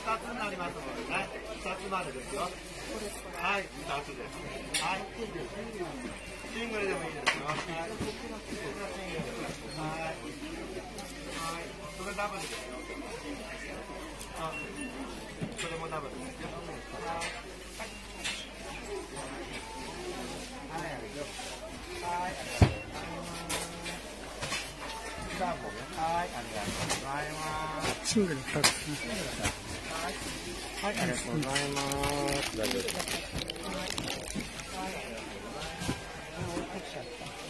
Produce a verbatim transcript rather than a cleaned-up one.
ふたつになりますのでね、ふたつまでですよ。はい、ふたつです。はい、シングルでもいいですよ。はい、それダブルですよ。あ、それもダブルですよ。はい、ありがとうございます。はい、ありがとうございます。シングルふたつ。シングルふたつ。はい。はい、ありがとうございます。大丈夫です。はい。